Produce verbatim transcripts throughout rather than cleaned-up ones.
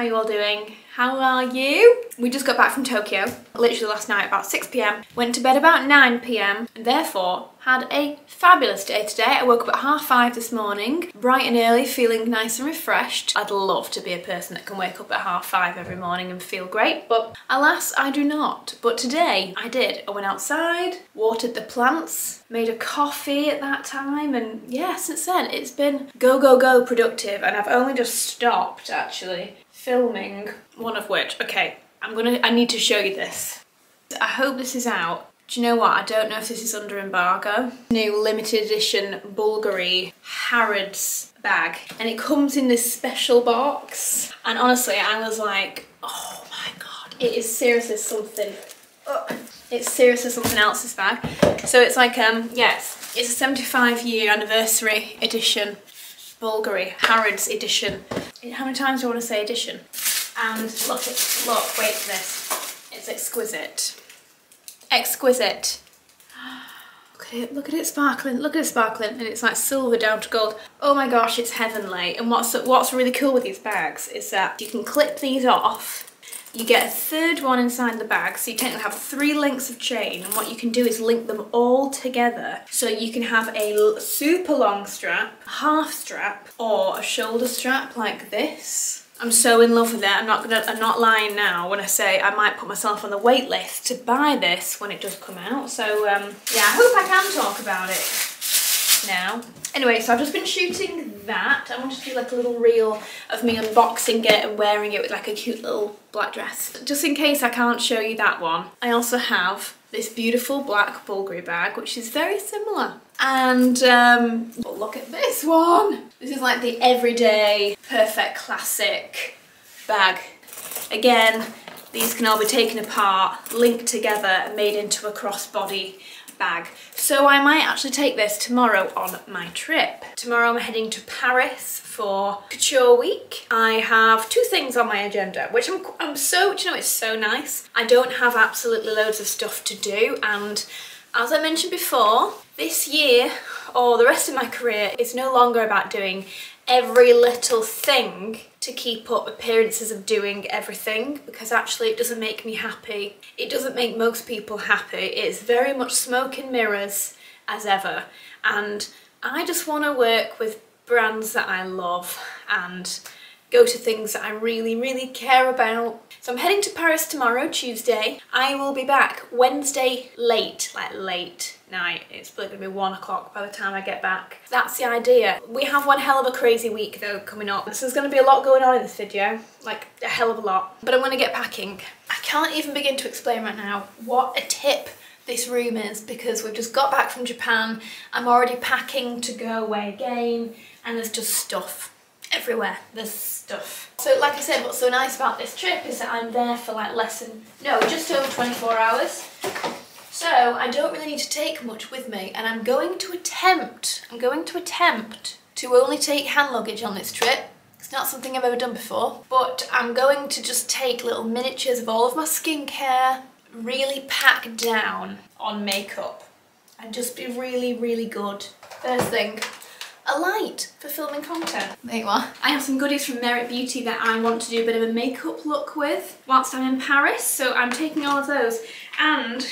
How you all doing? How are you? We just got back from Tokyo, literally last night about six p m. Went to bed about nine p m and therefore had a fabulous day today. I woke up at half five this morning, bright and early, feeling nice and refreshed. I'd love to be a person that can wake up at half five every morning and feel great, but alas, I do not. But today I did. I went outside, watered the plants, made a coffee at that time, and yeah, since then it's been go, go, go productive, and I've only just stopped actually filming one of which, okay, I'm gonna, I need to show you this. I hope this is out. Do you know what? I don't know if this is under embargo. New limited edition Bulgari Harrods bag. And it comes in this special box. And honestly, I was like, oh my God, it is seriously something. Ugh. It's seriously something else, this bag. So it's like, um, yes, it's a seventy-five year anniversary edition. Bulgari Harrods edition. How many times do I want to say edition? And look, it, look, wait for this. It's exquisite. Exquisite. Look at it, look at it sparkling, look at it sparkling, and it's like silver down to gold. Oh my gosh, it's heavenly. And what's what's really cool with these bags is that you can clip these off. You get a third one inside the bag, so you technically have three links of chain, and what you can do is link them all together. So you can have a super long strap, half strap, or a shoulder strap like this. I'm so in love with it. I'm not gonna, I'm not lying now when I say I might put myself on the wait list to buy this when it does come out. So um, yeah, I hope I can talk about it now. Anyway, so I've just been shooting that. I wanted to do like a little reel of me unboxing it and wearing it with like a cute little black dress. Just in case I can't show you that one, I also have this beautiful black Bulgari bag, which is very similar. And um, but look at this one. This is like the everyday, perfect classic bag. Again, these can all be taken apart, linked together and made into a crossbody bag. So I might actually take this tomorrow on my trip. Tomorrow I'm heading to Paris for Couture Week. I have two things on my agenda, which I'm, I'm so, do you know, it's so nice. I don't have absolutely loads of stuff to do, and as I mentioned before, this year or the rest of my career is no longer about doing every little thing to keep up appearances of doing everything, because actually it doesn't make me happy. It doesn't make most people happy. It's very much smoke and mirrors as ever. And I just want to work with brands that I love and go to things that I really, really care about. So I'm heading to Paris tomorrow, Tuesday. I will be back Wednesday late, like late night. It's probably gonna be one o'clock by the time I get back. That's the idea. We have one hell of a crazy week though coming up. So there's gonna be a lot going on in this video, like a hell of a lot. But I'm gonna get packing. I can't even begin to explain right now what a tip this room is, because we've just got back from Japan. I'm already packing to go away again, and there's just stuff everywhere. There's stuff. So like I said, what's so nice about this trip is that I'm there for like less than, no, just over twenty-four hours. So I don't really need to take much with me, and I'm going to attempt, I'm going to attempt to only take hand luggage on this trip. It's not something I've ever done before, but I'm going to just take little miniatures of all of my skincare, really pack down on makeup, and just be really, really good. First thing, a light for filming content. There you are. I have some goodies from Merit Beauty that I want to do a bit of a makeup look with whilst I'm in Paris, so I'm taking all of those, and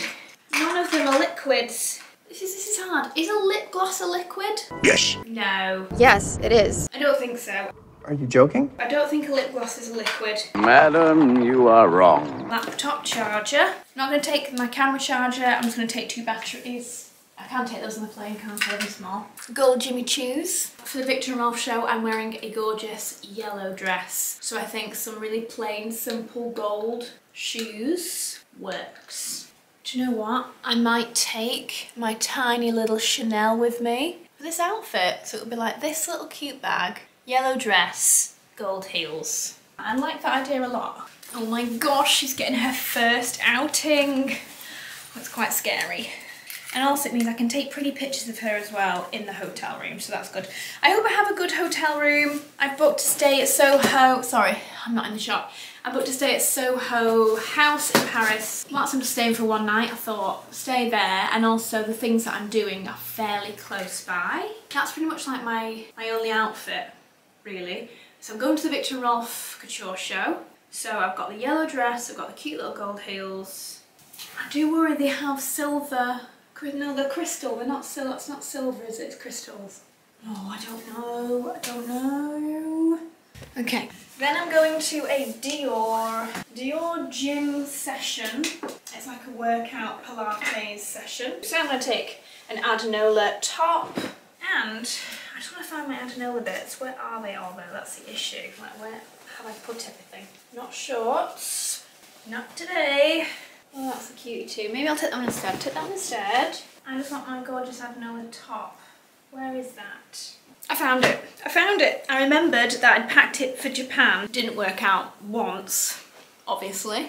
none of them are liquids. This is, this is hard. Is a lip gloss a liquid? Yes. No. Yes, it is. I don't think so. Are you joking? I don't think a lip gloss is a liquid. Madam, you are wrong. Laptop charger. I'm not going to take my camera charger. I'm just going to take two batteries. I can't take those on the plane, can't I? They're small. Gold Jimmy Choos. For the Victor and Rolf show, I'm wearing a gorgeous yellow dress. So I think some really plain, simple gold shoes works. Do you know what? I might take my tiny little Chanel with me for this outfit. So it'll be like this little cute bag, yellow dress, gold heels. I like that idea a lot. Oh my gosh, she's getting her first outing. That's quite scary. And also it means I can take pretty pictures of her as well in the hotel room, so that's good. I hope I have a good hotel room. I've booked a stay at Soho, sorry, I'm not in the shop. I booked a stay at Soho House in Paris. Whilst I'm just staying for one night, I thought, stay there, and also the things that I'm doing are fairly close by. That's pretty much like my, my only outfit, really. So I'm going to the Victor Rolf couture show. So I've got the yellow dress, I've got the cute little gold heels. I do worry they have silver, no they're crystal, they're not silver, it's not silver is it, it's crystals. No, oh, I don't know, I don't know. Okay, then I'm going to a Dior, Dior gym session. It's like a workout Pilates session. So I'm going to take an Adenola top and I just want to find my Adenola bits. Where are they all though? That's the issue. Like where have I put everything? Not shorts. Not today. Oh, that's a cutie too. Maybe I'll take that one instead. Take that one instead. I just want my gorgeous Adenola top. Where is that? I found it. I found it. I remembered that I'd packed it for Japan. Didn't work out once, obviously.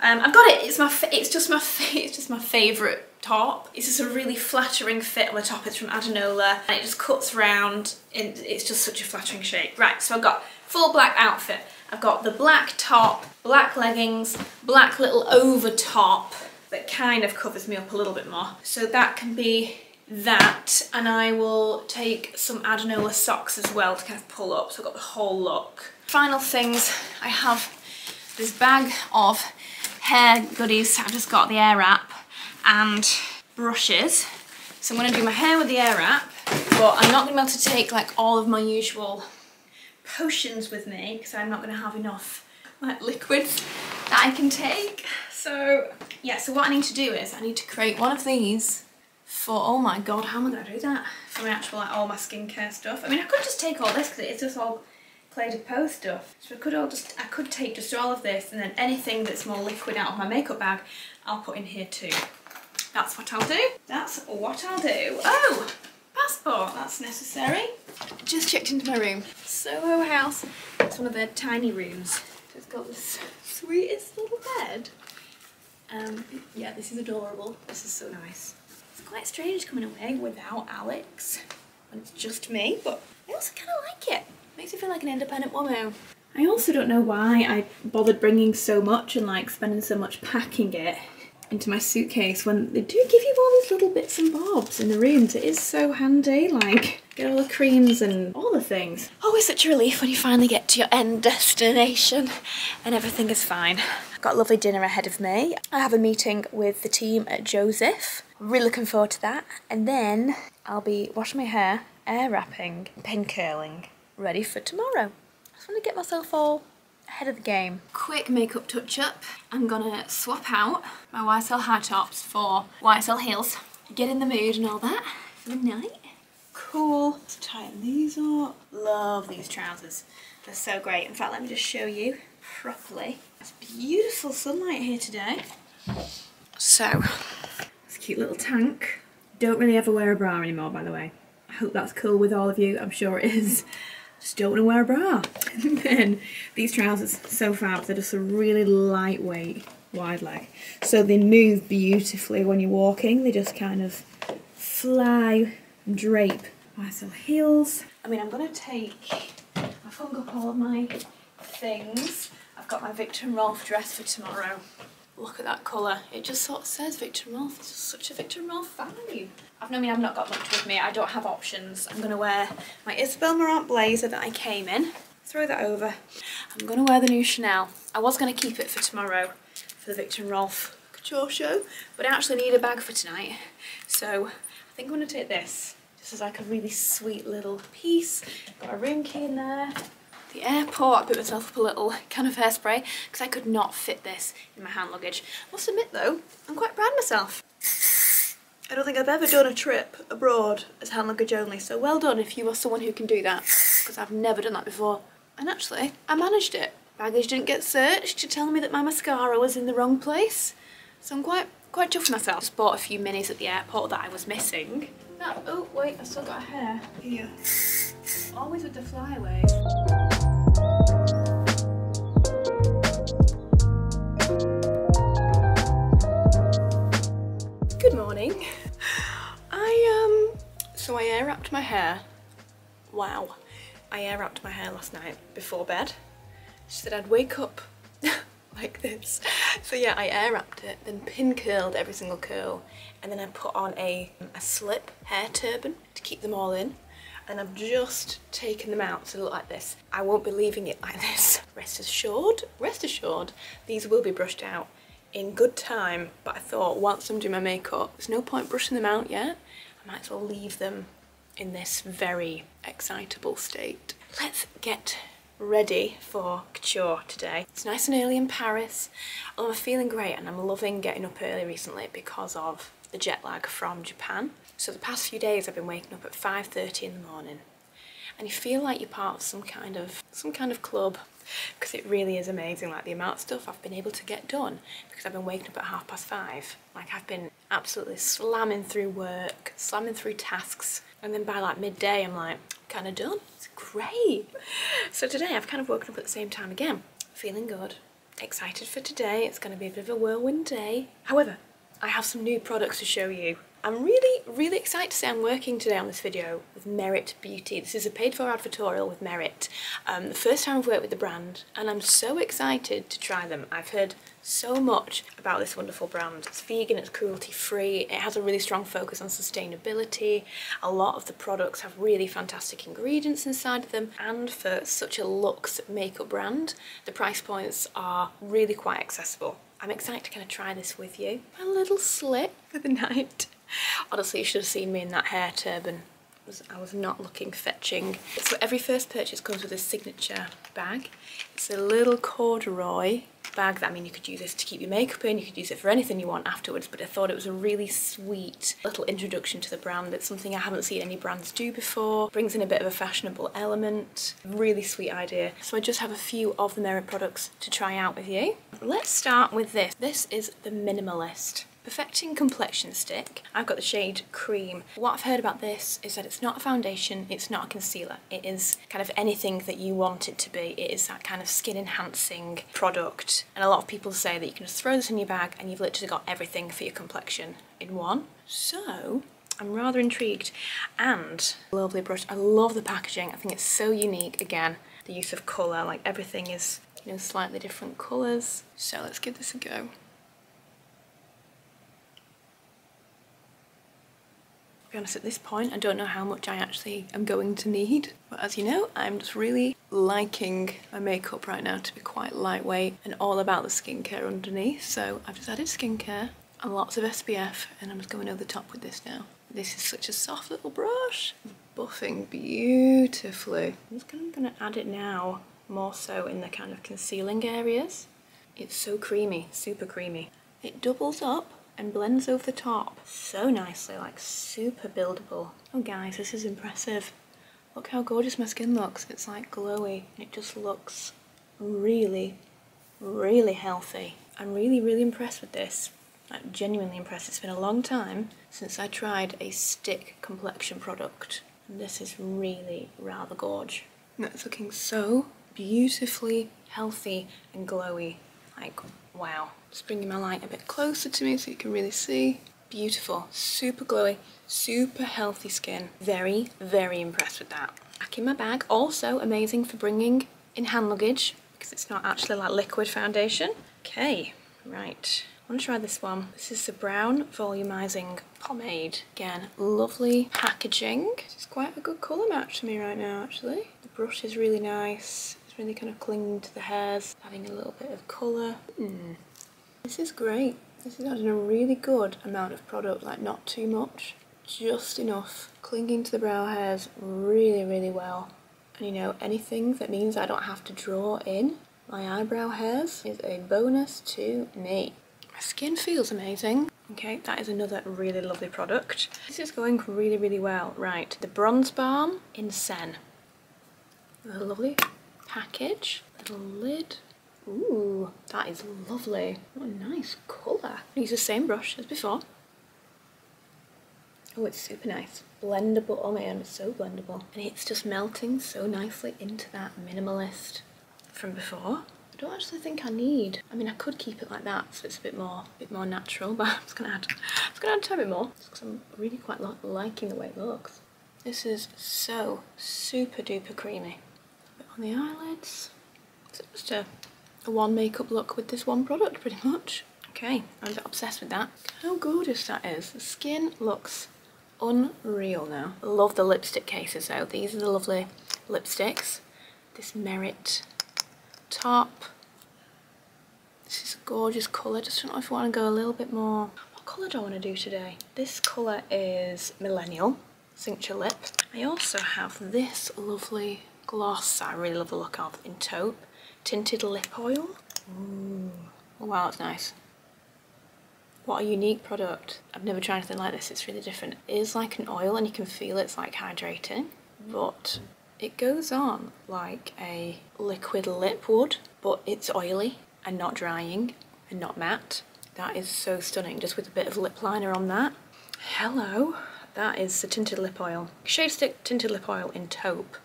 Um, I've got it. It's my. Fa it's just my. Fa it's just my favourite top. It's just a really flattering fit on the top. It's from Adenola, and it just cuts round. And it's just such a flattering shape. Right. So I've got full black outfit. I've got the black top, black leggings, black little over top that kind of covers me up a little bit more. So that can be that, and I will take some Adenola socks as well to kind of pull up, so I've got the whole look. Final things, I have this bag of hair goodies. I've just got the air wrap and brushes, so I'm going to do my hair with the air wrap, but I'm not going to be able to take like all of my usual potions with me because I'm not going to have enough like liquids that I can take. So yeah, so what I need to do is I need to create one of these for, oh my god, how am I going to do that? For my actual, like, all my skincare stuff. I mean, I could just take all this because it's just all Clé de Peau stuff. So I could all just, I could take just all of this and then anything that's more liquid out of my makeup bag, I'll put in here too. That's what I'll do. That's what I'll do. Oh, passport, that's necessary. Just checked into my room. Soho House, it's one of their tiny rooms. It's got the sweetest little bed. Um, yeah, this is adorable. This is so nice. It's quite strange coming away without Alex, and it's just me, but I also kind of like it. Makes me feel like an independent woman. I also don't know why I bothered bringing so much and like spending so much packing it into my suitcase when they do give you all these little bits and bobs in the rooms. It is so handy, like get all the creams and all the things. Always such a relief when you finally get to your end destination and everything is fine. I've got a lovely dinner ahead of me. I have a meeting with the team at Joseph. Really looking forward to that, and then I'll be washing my hair, air wrapping, pin curling, ready for tomorrow. I just want to get myself all ahead of the game. Quick makeup touch up. I'm gonna swap out my Y S L high tops for Y S L heels. Get in the mood and all that for the night. Cool. Let's tighten these up. Love these trousers. They're so great. In fact, let me just show you properly. It's beautiful sunlight here today. So, it's a cute little tank. Don't really ever wear a bra anymore, by the way. I hope that's cool with all of you. I'm sure it is. Just don't want to wear a bra. And then these trousers, so fab. They're just a really lightweight wide leg. So they move beautifully when you're walking. They just kind of fly and drape. Y S L heels. I mean, I'm going to take, I've hung up all of my things. I've got my Victor and Rolf dress for tomorrow. Look at that colour. It just sort of says Victor and Rolf. It's just such a Victor and Rolf value. I mean, I've not got much with me. I don't have options. I'm going to wear my Isabel Marant blazer that I came in. Throw that over. I'm going to wear the new Chanel. I was going to keep it for tomorrow for the Victor and Rolf couture show, but I actually need a bag for tonight. So I think I'm going to take this. This is like a really sweet little piece. Got a room key in there. The airport, I put myself up a little can of hairspray because I could not fit this in my hand luggage. I must admit though, I'm quite proud of myself. I don't think I've ever done a trip abroad as hand luggage only, so well done if you are someone who can do that, because I've never done that before. And actually, I managed it. Baggage didn't get searched to tell me that my mascara was in the wrong place. So I'm quite quite chuffed with myself. Just bought a few minis at the airport that I was missing. That, oh wait, I've still got a hair. Yeah. Always with the flyaway. Good morning. I, um, so I air wrapped my hair. Wow. I air wrapped my hair last night before bed. She said I'd wake up like this. So yeah, I air wrapped it, then pin curled every single curl, and then I put on a, a slip hair turban to keep them all in. and I've just taken them out to look like this. I won't be leaving it like this. Rest assured, rest assured, these will be brushed out in good time, but I thought whilst I'm doing my makeup, there's no point brushing them out yet. I might as well leave them in this very excitable state. Let's get ready for couture today. It's nice and early in Paris. I'm feeling great and I'm loving getting up early recently because of the jet lag from Japan. So the past few days I've been waking up at five thirty in the morning, and you feel like you're part of some kind of some kind of club, because it really is amazing, like the amount of stuff I've been able to get done because I've been waking up at half past five. Like, I've been absolutely slamming through work, slamming through tasks, and then by like midday I'm like, I'm kind of done. It's great. So today I've kind of woken up at the same time again, feeling good, excited for today. It's going to be a bit of a whirlwind day. However, I have some new products to show you. I'm really, really excited to say I'm working today on this video with Merit Beauty. This is a paid for advertorial with Merit. Um, the first time I've worked with the brand, and I'm so excited to try them. I've heard so much about this wonderful brand. It's vegan, it's cruelty free, it has a really strong focus on sustainability. A lot of the products have really fantastic ingredients inside of them, and for such a luxe makeup brand, the price points are really quite accessible. I'm excited to kind of try this with you. My little slip for the night. Honestly, you should have seen me in that hair turban. I was not looking fetching. So every first purchase comes with a signature bag. It's a little corduroy bag. That, I mean, you could use this to keep your makeup in, you could use it for anything you want afterwards, but I thought it was a really sweet little introduction to the brand. It's something I haven't seen any brands do before. Brings in a bit of a fashionable element. Really sweet idea. So I just have a few of the Merit products to try out with you. Let's start with this. This is the Minimalist Perfecting Complexion Stick. I've got the shade Cream. What I've heard about this is that it's not a foundation, it's not a concealer. It is kind of anything that you want it to be. It is that kind of skin enhancing product. And a lot of people say that you can just throw this in your bag and you've literally got everything for your complexion in one. So I'm rather intrigued. And lovely brush. I love the packaging. I think it's so unique. Again, the use of colour, like everything is, you know, slightly different colours. So let's give this a go. Honest, at this point I don't know how much I actually am going to need, but as you know, I'm just really liking my makeup right now to be quite lightweight and all about the skincare underneath. So I've just added skincare and lots of S P F, and I'm just going over the top with this now. This is such a soft little brush. It's buffing beautifully. I'm just kind of going to add it now more so in the kind of concealing areas. It's so creamy, super creamy. It doubles up and blends over the top so nicely, like super buildable. Oh guys, this is impressive. Look how gorgeous my skin looks. It's like glowy. It just looks really, really healthy. I'm really, really impressed with this. I'm genuinely impressed. It's been a long time since I tried a stick complexion product. And this is really rather gorgeous. It's looking so beautifully healthy and glowy. Like, wow. Just bringing my light a bit closer to me so you can really see. Beautiful, super glowy, super healthy skin. Very, very impressed with that. Back in my bag. Also amazing for bringing in hand luggage because it's not actually like liquid foundation. Okay, right. I want to try this one. This is the Brown Volumizing Pomade. Again, lovely packaging. It's quite a good colour match to me right now, actually. The brush is really nice. It's really kind of clinging to the hairs, adding a little bit of colour. Mm. This is great. This is adding a really good amount of product, like not too much, just enough. Clinging to the brow hairs really, really well. And you know, anything that means I don't have to draw in my eyebrow hairs is a bonus to me. My skin feels amazing. Okay, that is another really lovely product. This is going really, really well. Right, the Bronze Balm in Sen. A lovely package, little lid. Ooh, that is lovely. What a nice colour. I use the same brush as before. Oh, it's super nice. Blendable. Oh my god, it's so blendable. And it's just melting so nicely into that Minimalist from before. I don't actually think I need. I mean, I could keep it like that so it's a bit more a bit more natural, but I'm just going to add I'm just going to add a bit more because I'm really quite li liking the way it looks. This is so super duper creamy. A bit on the eyelids. It's just a A one makeup look with this one product, pretty much. Okay, I was obsessed with that. How gorgeous that is. The skin looks unreal now. Love the lipstick cases though. These are the lovely lipsticks. This Merit top. This is a gorgeous colour. Just don't know if I want to go a little bit more. What colour do I want to do today? This colour is Millennial Signature Lip. I also have this lovely gloss that I really love the look of in taupe. Tinted Lip Oil. Ooh. Oh wow, that's nice. What a unique product. I've never tried anything like this, it's really different. It is like an oil and you can feel it's like hydrating, but it goes on like a liquid lip would, but it's oily and not drying and not matte. That is so stunning, just with a bit of lip liner on that. Hello, that is the Tinted Lip Oil. Shade Stick Tinted Lip Oil in taupe.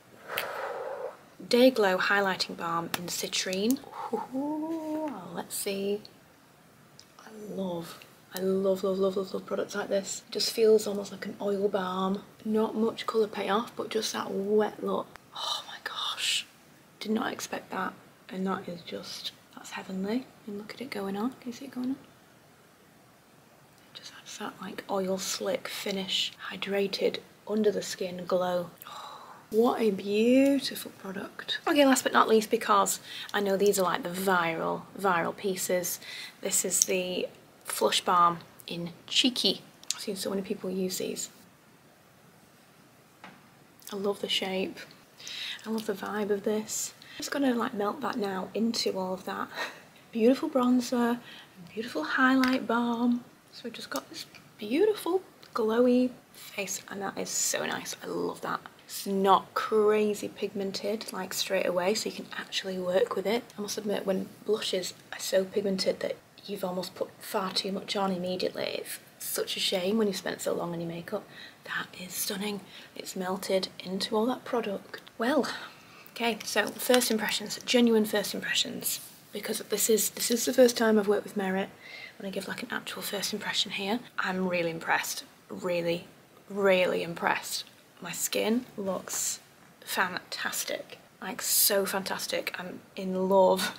Day Glow Highlighting Balm in Citrine. Ooh, let's see. I love, I love, love, love, love, love products like this. It just feels almost like an oil balm. Not much colour payoff, but just that wet look. Oh my gosh. Did not expect that. And that is just, that's heavenly. And look at it going on. Can you see it going on? It just adds that like oil slick finish. Hydrated, under the skin glow. What a beautiful product. Okay, last but not least, because I know these are like the viral, viral pieces. This is the Flush Balm in Cheeky. I've seen so many people use these. I love the shape. I love the vibe of this. I'm just gonna like melt that now into all of that. Beautiful bronzer, beautiful highlight balm. So we've just got this beautiful glowy face and that is so nice, I love that. It's not crazy pigmented like straight away, so you can actually work with it. I must admit, when blushes are so pigmented that you've almost put far too much on immediately, it's such a shame when you spent so long on your makeup. That is stunning. It's melted into all that product. Well, okay, so first impressions, genuine first impressions. Because this is this is the first time I've worked with Merit. I'm gonna give like an actual first impression here. I'm really impressed. Really, really impressed. My skin looks fantastic, like so fantastic. I'm in love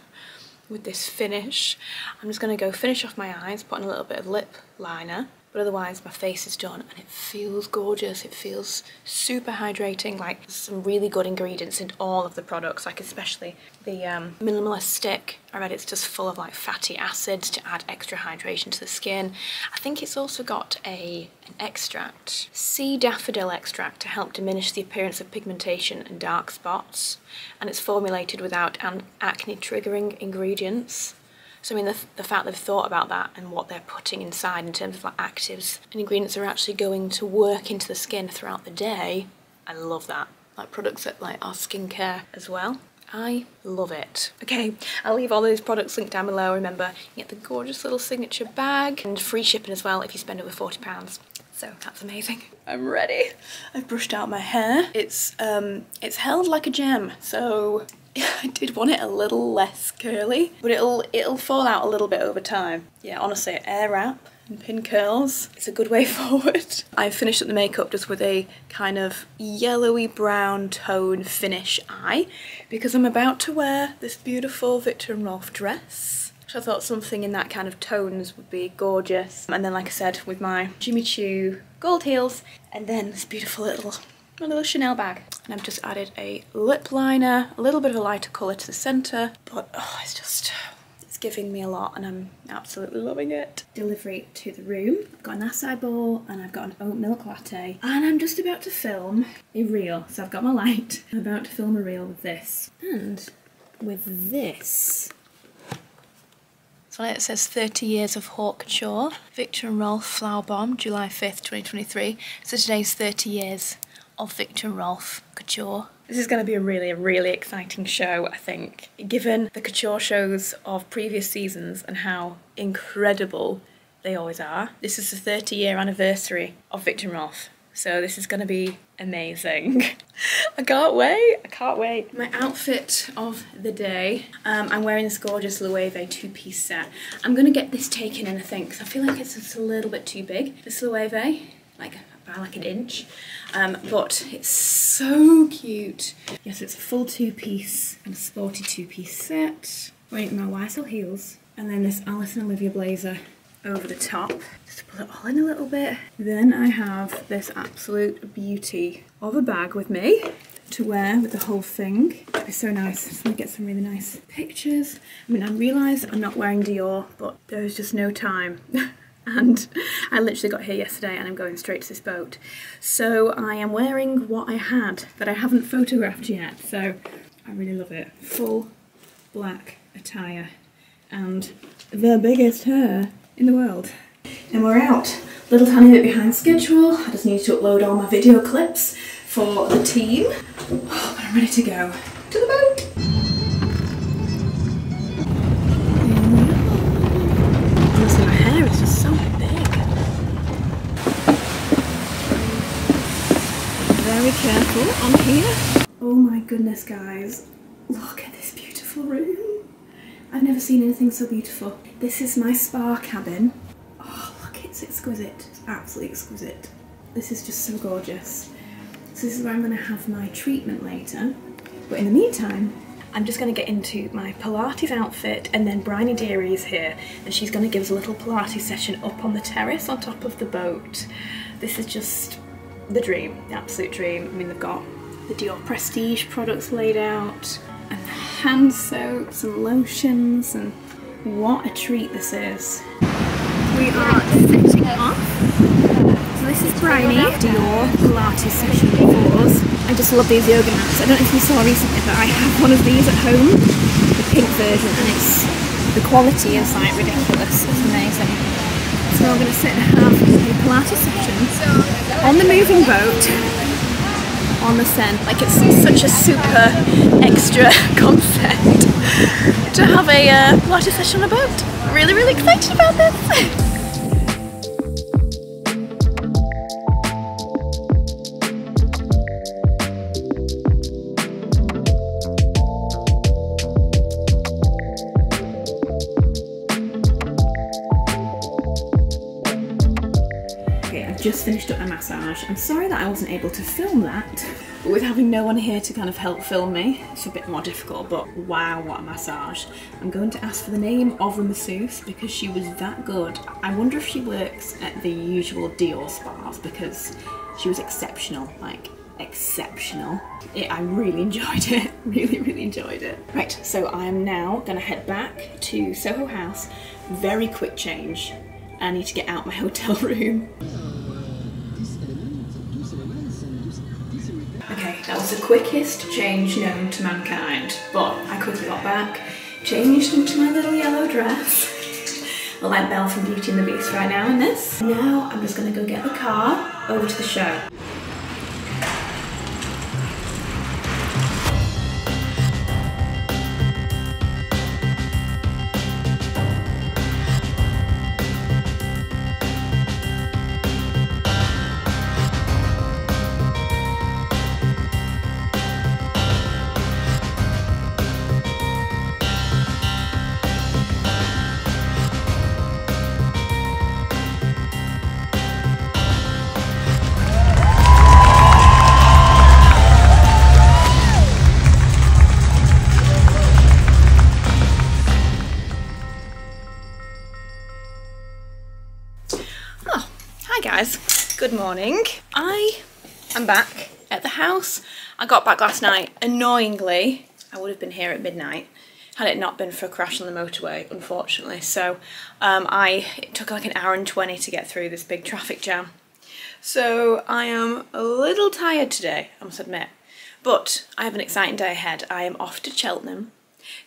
with this finish. I'm just going to go finish off my eyes, put on a little bit of lip liner, but otherwise my face is done and it feels gorgeous. It feels super hydrating, like some really good ingredients in all of the products, like especially the um, Minimalist Stick. I read it's just full of like fatty acids to add extra hydration to the skin. I think it's also got a an extract, sea daffodil extract, to help diminish the appearance of pigmentation and dark spots, and it's formulated without an acne triggering ingredients. So I mean the, the fact they've thought about that and what they're putting inside in terms of like actives and ingredients are actually going to work into the skin throughout the day, I love that. Like products that like our skincare as well, I love it. Okay, I'll leave all those products linked down below. Remember, you get the gorgeous little signature bag and free shipping as well if you spend over forty pounds. So that's amazing. I'm ready. I've brushed out my hair. It's um, it's held like a gem, so I did want it a little less curly, but it'll it'll fall out a little bit over time. Yeah, honestly, air wrap and pin curls, it's a good way forward. I've finished up the makeup just with a kind of yellowy brown tone finish eye because I'm about to wear this beautiful Victor and Rolf dress. So I thought something in that kind of tones would be gorgeous. And then like I said, with my Jimmy Choo gold heels and then this beautiful little my little Chanel bag. And I've just added a lip liner, a little bit of a lighter colour to the centre, but oh, it's just, it's giving me a lot and I'm absolutely loving it. Delivery to the room. I've got an acai bowl and I've got an oat milk latte and I'm just about to film a reel. So I've got my light. I'm about to film a reel with this. And with this. So it says thirty years of haute couture. Victor and Rolf Flower Bomb, July fifth, twenty twenty-three. So today's thirty years. Of Victor and Rolf Couture. This is going to be a really, really exciting show, I think, given the couture shows of previous seasons and how incredible they always are. This is the thirty year anniversary of Victor and Rolf, so this is going to be amazing. I can't wait, I can't wait. My outfit of the day, um, I'm wearing this gorgeous Loewe two-piece set. I'm going to get this taken in, I think, because I feel like it's just a little bit too big. This Loewe, like, like an inch, um, but it's so cute. Yes, it's a full two-piece and a sporty two-piece set. Wearing my Y S L heels and then this Alice and Olivia blazer over the top. Just pull it all in a little bit. Then I have this absolute beauty of a bag with me to wear with the whole thing. It'll be so nice. I'm just gonna get some really nice pictures. I mean, I realise I'm not wearing Dior, but there's just no time. And I literally got here yesterday and I'm going straight to this boat. So I am wearing what I had that I haven't photographed yet. So I really love it. Full black attire and the biggest hair in the world. And we're out. Little tiny bit behind schedule. I just need to upload all my video clips for the team. Oh, but I'm ready to go to the boat. Honestly, my hair is just so big. Very careful on here. Oh my goodness, guys. Look at this beautiful room. I've never seen anything so beautiful. This is my spa cabin. Oh, look, it's exquisite. It's absolutely exquisite. This is just so gorgeous. So this is where I'm gonna have my treatment later. But in the meantime, I'm just gonna get into my Pilates outfit, and then Bryony Deary is here and she's gonna give us a little Pilates session up on the terrace on top of the boat. This is just the dream, the absolute dream. I mean, they've got the Dior Prestige products laid out and the hand soaps and lotions, and what a treat this is. We are setting off. This is Bryony, Dior Pilates session for us. I just love these yoga mats. I don't know if you saw recently, but I have one of these at home, the pink version, and it's, the quality is like ridiculous. It's amazing. So we're going to sit and have a Pilates session on the moving boat on the Seine. Like, it's such a super extra concept to have a uh, Pilates session on a boat. Really, really excited about this. Just finished up my massage. I'm sorry that I wasn't able to film that, but with having no one here to kind of help film me, it's a bit more difficult, but wow, what a massage. I'm going to ask for the name of the masseuse because she was that good. I wonder if she works at the usual Dior spas, because she was exceptional, like exceptional. It, I really enjoyed it, really, really enjoyed it. Right, so I'm now gonna head back to Soho House. Very quick change. I need to get out my hotel room. Okay, that was the quickest change known to mankind, but I quickly got back, changed into my little yellow dress. I like Belle from Beauty and the Beast right now in this. Now I'm just gonna go get the car over to the show. Good morning. I am back at the house. I got back last night. Annoyingly, I would have been here at midnight had it not been for a crash on the motorway, unfortunately. So um, I it took like an hour and twenty to get through this big traffic jam. So I am a little tired today, I must admit. But I have an exciting day ahead. I am off to Cheltenham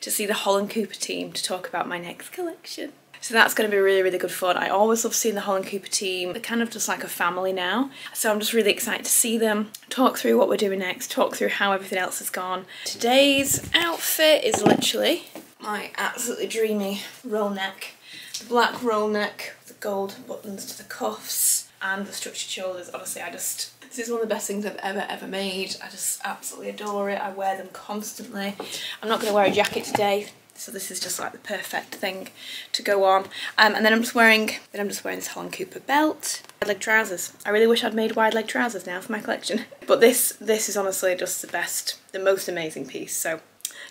to see the Holland Cooper team to talk about my next collection. So that's going to be really, really good fun. I always love seeing the Holland Cooper team. They're kind of just like a family now. So I'm just really excited to see them, talk through what we're doing next, talk through how everything else has gone. Today's outfit is literally my absolutely dreamy roll neck. The black roll neck, the gold buttons to the cuffs and the structured shoulders. Honestly, I just, this is one of the best things I've ever, ever made. I just absolutely adore it. I wear them constantly. I'm not going to wear a jacket today. So this is just like the perfect thing to go on. Um, and then I'm just wearing, then I'm just wearing this Holland Cooper belt. Wide leg trousers. I really wish I'd made wide leg trousers now for my collection. But this, this is honestly just the best, the most amazing piece. So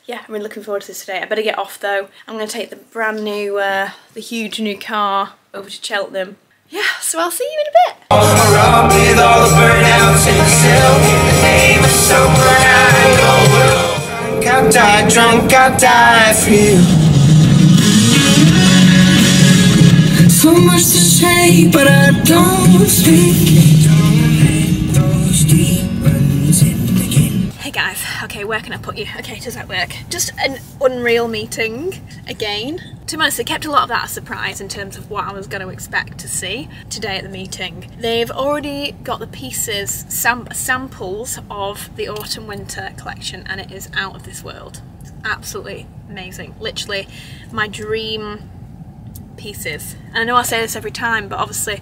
yeah, I'm really looking forward to this today. I better get off though. I'm gonna take the brand new, uh, the huge new car over to Cheltenham. Yeah, so I'll see you in a bit. I'll die drunk, I'll die for you. So much to say, but I don't speak. Hey guys, okay, where can I put you? Okay, does that work? Just an unreal meeting again. To be honest, they kept a lot of that a surprise in terms of what I was going to expect to see today at the meeting. They've already got the pieces, sam samples of the autumn winter collection, and it is out of this world. It's absolutely amazing. Literally my dream pieces. And I know I say this every time, but obviously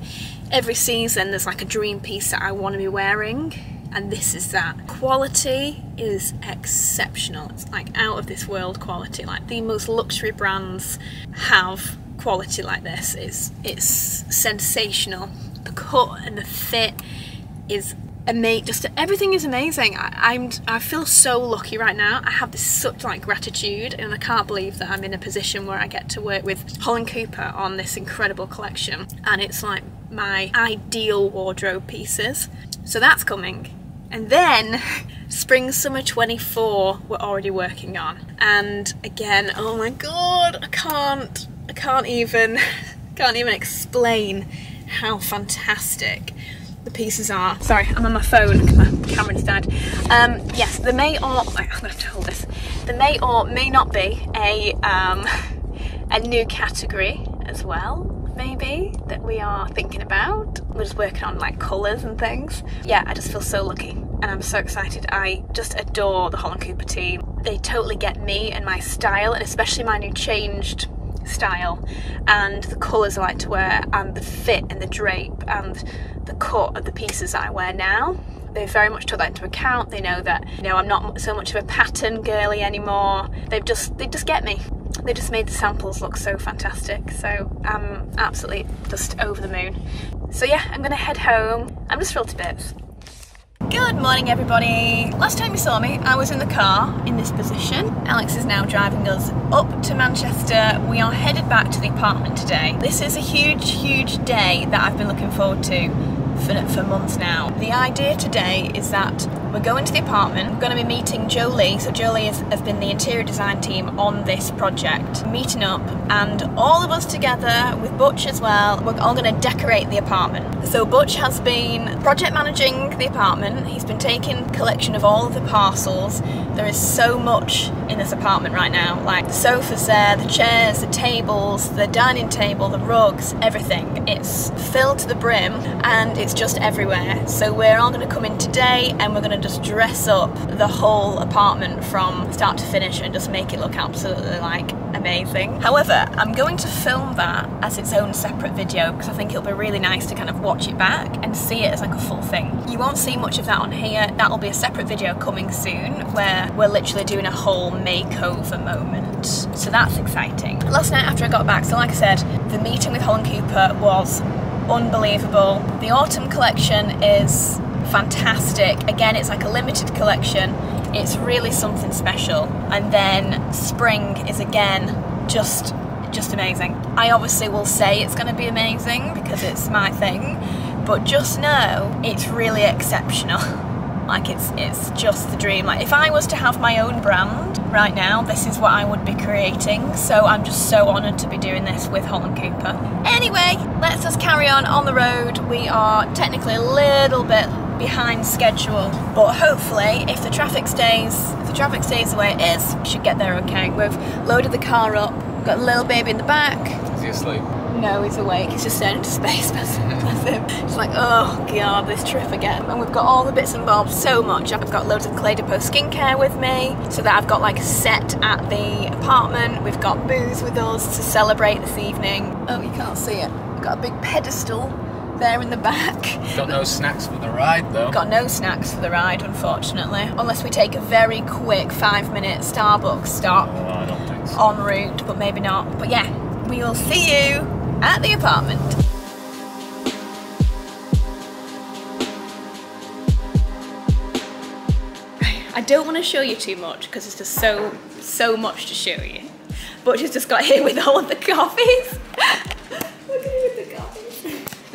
every season there's like a dream piece that I want to be wearing. And this is that. Quality is exceptional. It's like out of this world quality. Like the most luxury brands have quality like this. It's, it's sensational. The cut and the fit is amazing. Just everything is amazing. I, I'm, I feel so lucky right now. I have this such like gratitude, and I can't believe that I'm in a position where I get to work with Holland Cooper on this incredible collection. And it's like my ideal wardrobe pieces. So that's coming. And then spring summer twenty-four we're already working on, and again, oh my god, I can't I can't even can't even explain how fantastic the pieces are. Sorry, I'm on my phone because my camera's dead. Um, yes, there may or I'm gonna have to hold this. There may or may not be a um, a new category as well. Maybe that we are thinking about. We're just working on like colours and things. Yeah, I just feel so lucky and I'm so excited. I just adore the Holland Cooper team. They totally get me and my style, and especially my new changed style, and the colours I like to wear, and the fit and the drape and the cut of the pieces that I wear now. They very much took that into account. They know that, you know, I'm not so much of a pattern girly anymore. They've just they just get me. They just made the samples look so fantastic, so I'm absolutely just over the moon. So yeah, I'm gonna head home. I'm just thrilled to bits. Good morning everybody. Last time you saw me, I was in the car in this position. Alex is now driving us up to Manchester. We are headed back to the apartment today. This is a huge, huge day that I've been looking forward to for, for months now. The idea today is that we're going to the apartment. I'm going to be meeting Jolie. So Jolie has, has been the interior design team on this project. Meeting up, and all of us together with Butch as well, we're all going to decorate the apartment. So Butch has been project managing the apartment. He's been taking collection of all of the parcels. There is so much in this apartment right now. Like the sofas there, the chairs, the tables, the dining table, the rugs, everything. It's filled to the brim and it's just everywhere. So we're all going to come in today and we're going to just dress up the whole apartment from start to finish and just make it look absolutely like amazing. However, I'm going to film that as its own separate video because I think it'll be really nice to kind of watch it back and see it as like a full thing. You won't see much of that on here. That'll be a separate video coming soon where we're literally doing a whole makeover moment. So that's exciting. Last night after I got back, so like I said, the meeting with Holland Cooper was unbelievable. The autumn collection is fantastic. Again, it's like a limited collection. It's really something special. And then spring is again just just amazing. I obviously will say it's going to be amazing because it's my thing, but just know it's really exceptional. Like it's it's just the dream. Like if I was to have my own brand right now, this is what I would be creating. So I'm just so honoured to be doing this with Holland Cooper. Anyway, let's just carry on on the road. We are technically a little bit behind schedule, but hopefully if the traffic stays if the traffic stays the way it is, we should get there okay. We've loaded the car up, we've got a little baby in the back. Is he asleep? No, he's awake, he's just staring into space. That's him. It's like, oh god, this trip again. And we've got all the bits and bobs, so much. I've got loads of Clé de Peau skincare with me, so that I've got like a set at the apartment. We've got booze with us to celebrate this evening. Oh, you can't see it. We've got a big pedestal there in the back. Got no snacks for the ride though. Got no snacks for the ride, unfortunately. Unless we take a very quick five minute Starbucks stop. Oh, I don't think so. En route, but maybe not. But yeah, we will see you at the apartment. I don't want to show you too much because it's just so, so much to show you. But she's just got here with all of the coffees. Look at the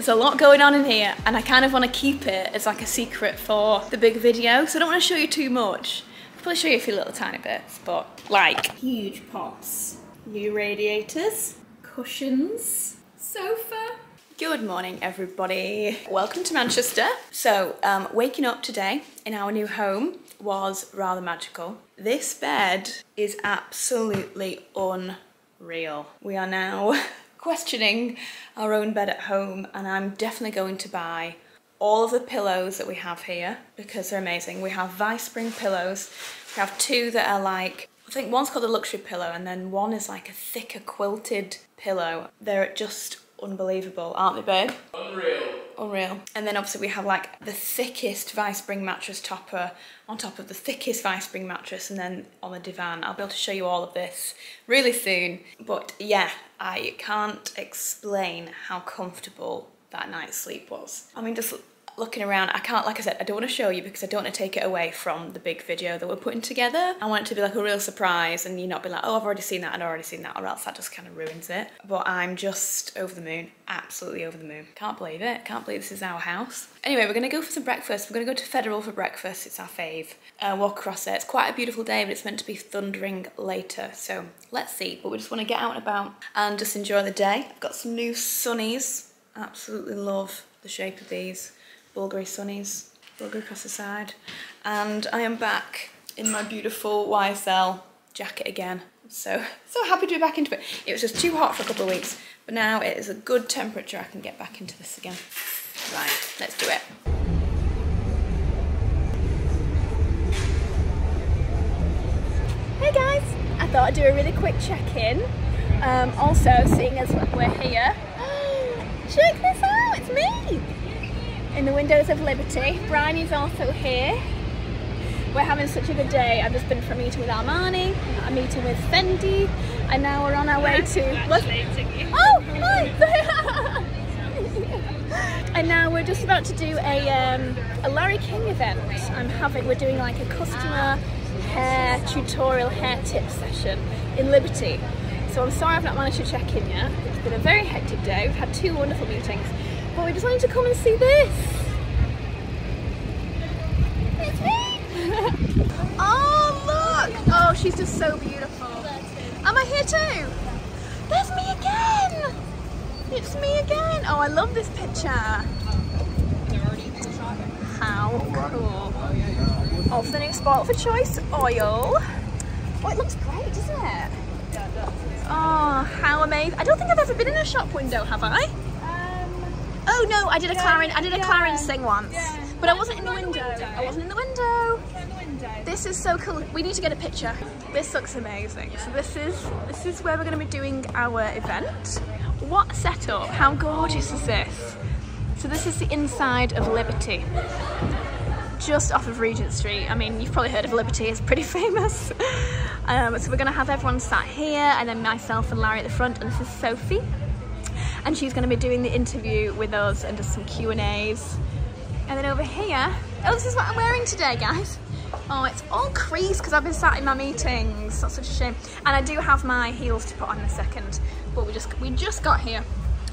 There's a lot going on in here and I kind of want to keep it as like a secret for the big video, so I don't want to show you too much. I'll probably show you a few little tiny bits, but like huge pots, new radiators, cushions, sofa. Good morning, everybody. Welcome to Manchester. So um, waking up today in our new home was rather magical. This bed is absolutely unreal. We are now questioning our own bed at home, and I'm definitely going to buy all of the pillows that we have here because they're amazing. We have ViSpring pillows. We have two that are like, I think one's called a luxury pillow and then one is like a thicker quilted pillow. They're just unbelievable, aren't they, babe? Unreal. Unreal. And then obviously we have like the thickest ViSpring mattress topper on top of the thickest ViSpring mattress, and then on the divan. I'll be able to show you all of this really soon. But yeah, I can't explain how comfortable that night's sleep was. I mean, just looking around, I can't, like I said, I don't want to show you because I don't want to take it away from the big video that we're putting together. I want it to be like a real surprise and you not be like, oh, I've already seen that and already seen that, or else that just kind of ruins it. But I'm just over the moon, absolutely over the moon. Can't believe it, can't believe this is our house. Anyway, we're gonna go for some breakfast. We're gonna go to Federal for breakfast, it's our fave. Uh, walk across it, it's quite a beautiful day, but it's meant to be thundering later, so let's see. But we just want to get out and about and just enjoy the day. I've got some new sunnies, absolutely love the shape of these. Bulgari sunnies, Bulgari across the side. And I am back in my beautiful Y S L jacket again. So, so happy to be back into it. It was just too hot for a couple of weeks, but now it is a good temperature. I can get back into this again. Right, let's do it. Hey guys, I thought I'd do a really quick check-in. Um, also, seeing as we're here, check this out, it's me. In the windows of Liberty. Bryony's also here. We're having such a good day. I've just been for a meeting with Armani, a meeting with Fendi, and now we're on our way to... You. Oh, hi! And now we're just about to do a, um, a Larry King event. I'm having, we're doing like a customer hair tutorial hair tip session in Liberty. So I'm sorry I've not managed to check in yet. It's been a very hectic day. We've had two wonderful meetings. But we just wanted to come and see this. It's me. Oh, look. Oh, she's just so beautiful. Am I here too? There's me again. It's me again. Oh, I love this picture. How cool. Oh, for the new Sport for Choice oil. Oh, it looks great, doesn't it? Oh, how amazing. I don't think I've ever been in a shop window, have I? Oh no, I did a Clarence, I did a Clarence thing once, yeah. But I wasn't in the window. I wasn't in the window. This is so cool. We need to get a picture. This looks amazing. So this is this is where we're going to be doing our event. What a setup! How gorgeous is this? So this is the inside of Liberty, just off of Regent Street. I mean, you've probably heard of Liberty; it's pretty famous. Um, so we're going to have everyone sat here, and then myself and Larry at the front, and this is Sophie. And she's going to be doing the interview with us and just some Q and A's. And then over here, oh, this is what I'm wearing today, guys. Oh, it's all creased because I've been sat in my meetings. That's such a shame. And I do have my heels to put on in a second, but we just we just got here.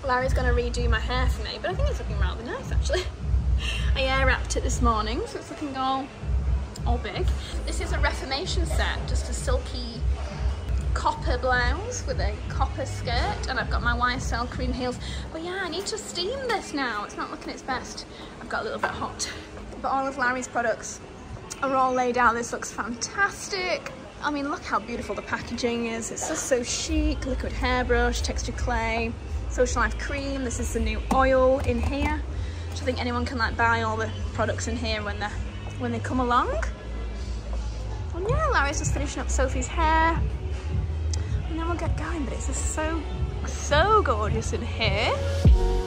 Larry's going to redo my hair for me, but I think it's looking rather nice, actually. I air wrapped it this morning, so it's looking all, all big. This is a Reformation set, just a silky copper blouse with a copper skirt, and I've got my Y S L cream heels. But yeah, I need to steam this now. It's not looking its best. I've got a little bit hot. But all of Larry's products are all laid out. This looks fantastic. I mean, look how beautiful the packaging is. It's just so chic. Liquid hairbrush, textured clay, Social Life cream. This is the new oil in here. So I think anyone can like buy all the products in here when they when they come along. And yeah, Larry's just finishing up Sophie's hair. Now we'll get going, but it's just so, so gorgeous in here.